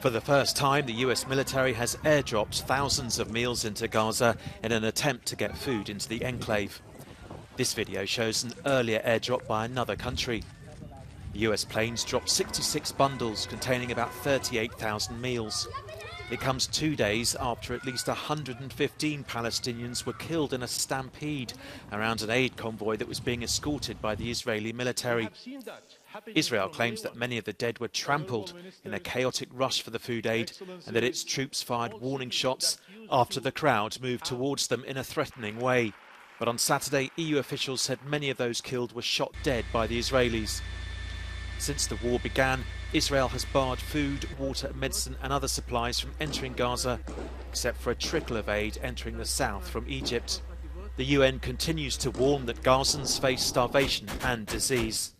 For the first time, the US military has airdropped thousands of meals into Gaza in an attempt to get food into the enclave. This video shows an earlier airdrop by another country. The US planes dropped 66 bundles containing about 38,000 meals. It comes 2 days after at least 115 Palestinians were killed in a stampede around an aid convoy that was being escorted by the Israeli military. Israel claims that many of the dead were trampled in a chaotic rush for the food aid and that its troops fired warning shots after the crowd moved towards them in a threatening way. But on Saturday, EU officials said many of those killed were shot dead by the Israelis. Since the war began, Israel has barred food, water, medicine and other supplies from entering Gaza, except for a trickle of aid entering the south from Egypt. The UN continues to warn that Gazans face starvation and disease.